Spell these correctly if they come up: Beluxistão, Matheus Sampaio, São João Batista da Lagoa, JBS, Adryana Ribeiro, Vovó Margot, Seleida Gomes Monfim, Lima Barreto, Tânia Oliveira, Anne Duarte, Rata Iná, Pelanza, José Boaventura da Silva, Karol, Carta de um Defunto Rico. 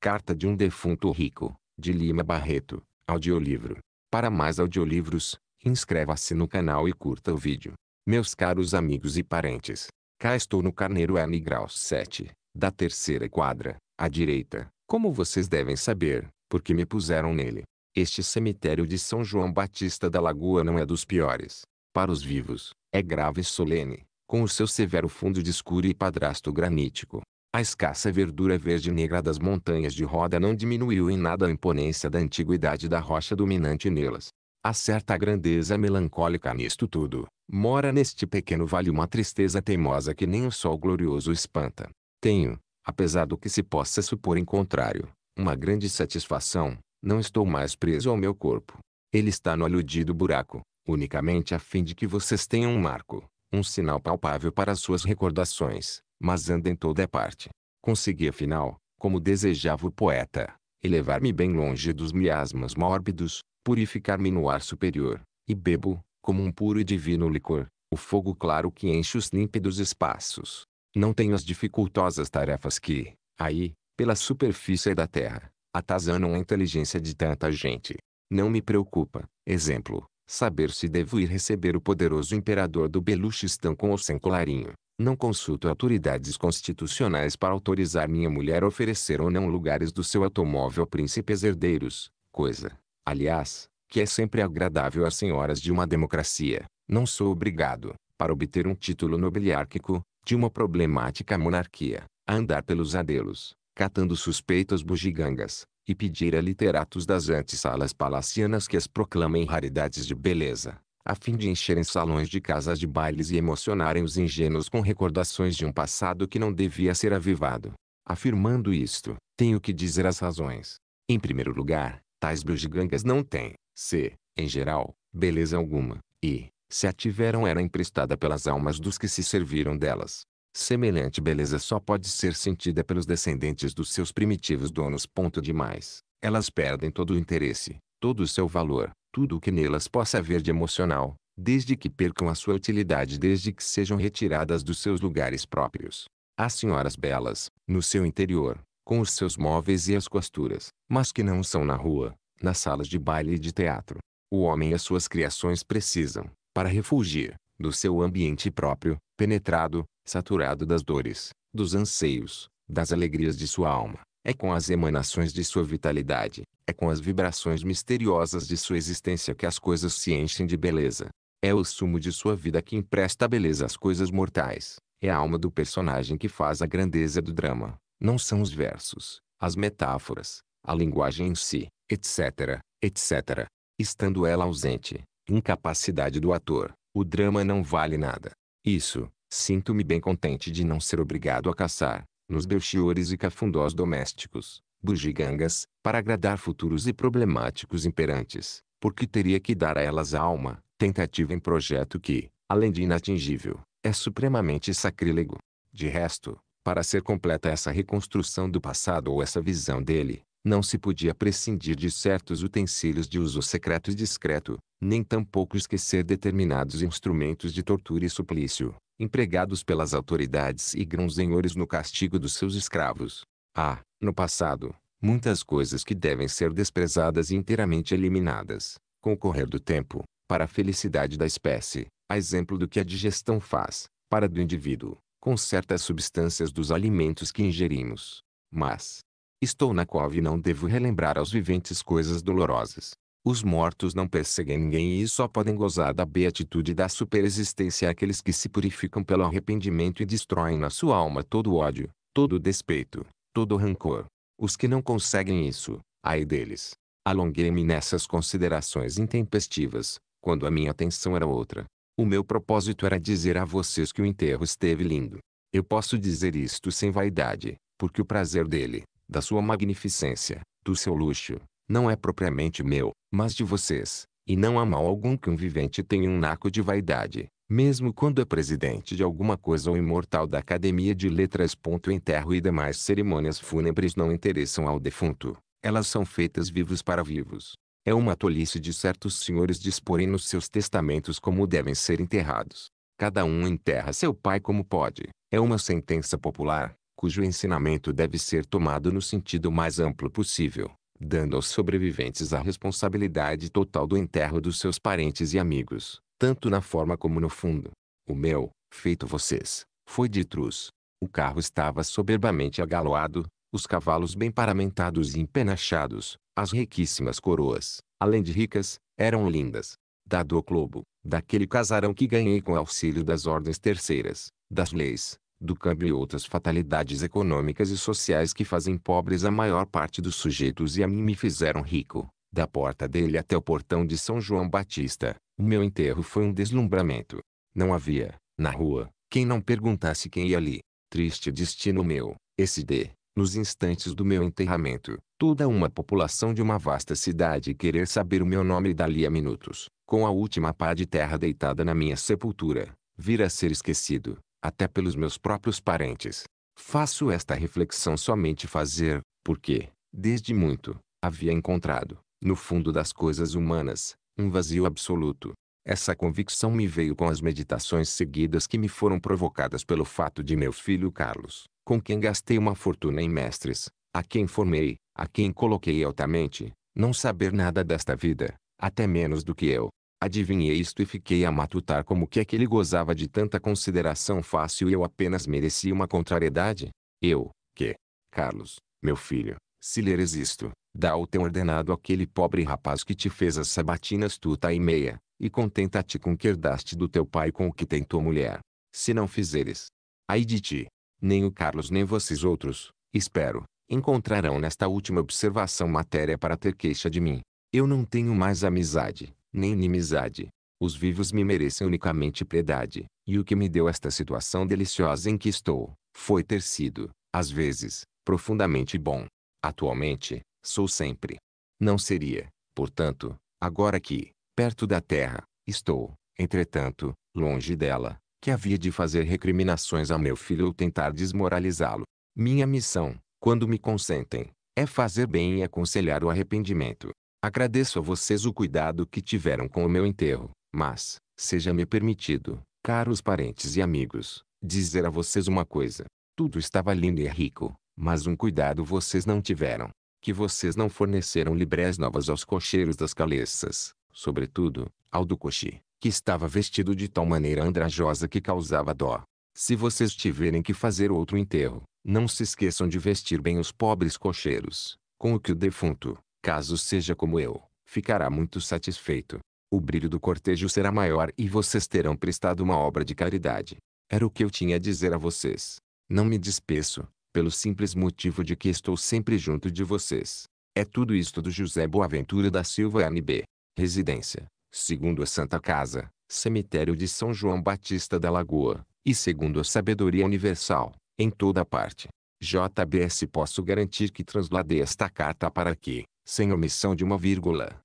Carta de um Defunto Rico, de Lima Barreto, audiolivro. Para mais audiolivros, inscreva-se no canal e curta o vídeo. Meus caros amigos e parentes, cá estou no Carneiro N Graus 7, da terceira quadra, à direita, como vocês devem saber, porque me puseram nele. Este cemitério de São João Batista da Lagoa não é dos piores. Para os vivos, é grave e solene, com o seu severo fundo de escuro e padrasto granítico. A escassa verdura verde e negra das montanhas de roda não diminuiu em nada a imponência da antiguidade da rocha dominante nelas. Há certa grandeza melancólica nisto tudo. Mora neste pequeno vale uma tristeza teimosa que nem o sol glorioso espanta. Tenho, apesar do que se possa supor em contrário, uma grande satisfação. Não estou mais preso ao meu corpo. Ele está no aludido buraco, unicamente a fim de que vocês tenham um marco, um sinal palpável para suas recordações, mas anda em toda parte. Consegui afinal, como desejava o poeta, elevar-me bem longe dos miasmas mórbidos, purificar-me no ar superior, e bebo, como um puro e divino licor, o fogo claro que enche os límpidos espaços. Não tenho as dificultosas tarefas que, aí, pela superfície da terra, atazanam a inteligência de tanta gente. Não me preocupa, exemplo, saber se devo ir receber o poderoso imperador do Beluxistão com ou sem colarinho. Não consulto autoridades constitucionais para autorizar minha mulher a oferecer ou não lugares do seu automóvel a príncipes herdeiros, coisa, aliás, que é sempre agradável às senhoras de uma democracia. Não sou obrigado, para obter um título nobiliárquico, de uma problemática monarquia, a andar pelos adelos, catando suspeitas bugigangas, e pedir a literatos das antessalas palacianas que as proclamem raridades de beleza, a fim de encherem salões de casas de bailes e emocionarem os ingênuos com recordações de um passado que não devia ser avivado. Afirmando isto, tenho que dizer as razões. Em primeiro lugar, tais bugigangas não têm, em geral, beleza alguma, e, se a tiveram era emprestada pelas almas dos que se serviram delas. Semelhante beleza só pode ser sentida pelos descendentes dos seus primitivos donos. Demais, elas perdem todo o interesse, todo o seu valor, tudo o que nelas possa haver de emocional, desde que percam a sua utilidade, desde que sejam retiradas dos seus lugares próprios. As senhoras belas, no seu interior, com os seus móveis e as costuras, mas que não são na rua, nas salas de baile e de teatro. O homem e as suas criações precisam, para refugir, do seu ambiente próprio, penetrado, saturado das dores, dos anseios, das alegrias de sua alma. É com as emanações de sua vitalidade, é com as vibrações misteriosas de sua existência que as coisas se enchem de beleza. É o sumo de sua vida que empresta beleza às coisas mortais. É a alma do personagem que faz a grandeza do drama. Não são os versos, as metáforas, a linguagem em si, etc., etc. Estando ela ausente, incapacidade do ator, o drama não vale nada. Isso, sinto-me bem contente de não ser obrigado a caçar, nos belchiores e cafundós domésticos, bugigangas, para agradar futuros e problemáticos imperantes, porque teria que dar a elas a alma, tentativa em projeto que, além de inatingível, é supremamente sacrílego. De resto, para ser completa essa reconstrução do passado ou essa visão dele, não se podia prescindir de certos utensílios de uso secreto e discreto, nem tampouco esquecer determinados instrumentos de tortura e suplício, empregados pelas autoridades e grãosenhores no castigo dos seus escravos. Há, no passado, muitas coisas que devem ser desprezadas e inteiramente eliminadas, com o correr do tempo, para a felicidade da espécie, a exemplo do que a digestão faz, para do indivíduo, com certas substâncias dos alimentos que ingerimos. Mas estou na cova e não devo relembrar aos viventes coisas dolorosas. Os mortos não perseguem ninguém e só podem gozar da beatitude da superexistência aqueles que se purificam pelo arrependimento e destroem na sua alma todo ódio, todo despeito, todo rancor. Os que não conseguem isso, ai deles. Alonguei-me nessas considerações intempestivas, quando a minha atenção era outra. O meu propósito era dizer a vocês que o enterro esteve lindo. Eu posso dizer isto sem vaidade, porque o prazer dele, da sua magnificência, do seu luxo, não é propriamente meu, mas de vocês, e não há mal algum que um vivente tenha um naco de vaidade, mesmo quando é presidente de alguma coisa ou imortal da Academia de Letras. Enterro e demais cerimônias fúnebres não interessam ao defunto, elas são feitas vivos para vivos. É uma tolice de certos senhores disporem nos seus testamentos como devem ser enterrados. Cada um enterra seu pai como pode, é uma sentença popular, cujo ensinamento deve ser tomado no sentido mais amplo possível, dando aos sobreviventes a responsabilidade total do enterro dos seus parentes e amigos, tanto na forma como no fundo. O meu, feito vocês, foi de truz. O carro estava soberbamente agaloado, os cavalos bem paramentados e empenachados, as riquíssimas coroas, além de ricas, eram lindas. Dado o globo, daquele casarão que ganhei com auxílio das ordens terceiras, das leis, do câmbio e outras fatalidades econômicas e sociais que fazem pobres a maior parte dos sujeitos e a mim me fizeram rico, da porta dele até o portão de São João Batista, o meu enterro foi um deslumbramento. Não havia, na rua, quem não perguntasse quem ia ali. Triste destino meu, esse de, nos instantes do meu enterramento, toda uma população de uma vasta cidade querer saber o meu nome dali a minutos, com a última pá de terra deitada na minha sepultura, vir a ser esquecido, até pelos meus próprios parentes. Faço esta reflexão somente fazer, porque, desde muito, havia encontrado, no fundo das coisas humanas, um vazio absoluto. Essa convicção me veio com as meditações seguidas que me foram provocadas pelo fato de meu filho Carlos, com quem gastei uma fortuna em mestres, a quem formei, a quem coloquei altamente, não saber nada desta vida, até menos do que eu. Adivinhei isto e fiquei a matutar como que é que ele gozava de tanta consideração fácil e eu apenas merecia uma contrariedade. Eu, que, Carlos, meu filho, se lhe resisto, dá o teu ordenado àquele pobre rapaz que te fez as sabatinas tuta e meia, e contenta-te com o que herdaste do teu pai com o que tem tua mulher. Se não fizeres, ai de ti. Nem o Carlos nem vocês outros, espero, encontrarão nesta última observação matéria para ter queixa de mim. Eu não tenho mais amizade, nem inimizade. Os vivos me merecem unicamente piedade, e o que me deu esta situação deliciosa em que estou, foi ter sido, às vezes, profundamente bom. Atualmente, sou sempre. Não seria, portanto, agora que, perto da terra, estou, entretanto, longe dela, que havia de fazer recriminações a meu filho ou tentar desmoralizá-lo. Minha missão, quando me consentem, é fazer bem e aconselhar o arrependimento. Agradeço a vocês o cuidado que tiveram com o meu enterro, mas, seja-me permitido, caros parentes e amigos, dizer a vocês uma coisa. Tudo estava lindo e rico, mas um cuidado vocês não tiveram. Que vocês não forneceram librés novas aos cocheiros das caleças, sobretudo, ao do coche, que estava vestido de tal maneira andrajosa que causava dó. Se vocês tiverem que fazer outro enterro, não se esqueçam de vestir bem os pobres cocheiros, com o que o defunto, caso seja como eu, ficará muito satisfeito. O brilho do cortejo será maior e vocês terão prestado uma obra de caridade. Era o que eu tinha a dizer a vocês. Não me despeço, pelo simples motivo de que estou sempre junto de vocês. É tudo isto do José Boaventura da Silva NB. Residência, segundo a Santa Casa, cemitério de São João Batista da Lagoa, e segundo a sabedoria universal, em toda parte. JBS posso garantir que transladei esta carta para aqui, sem omissão de uma vírgula,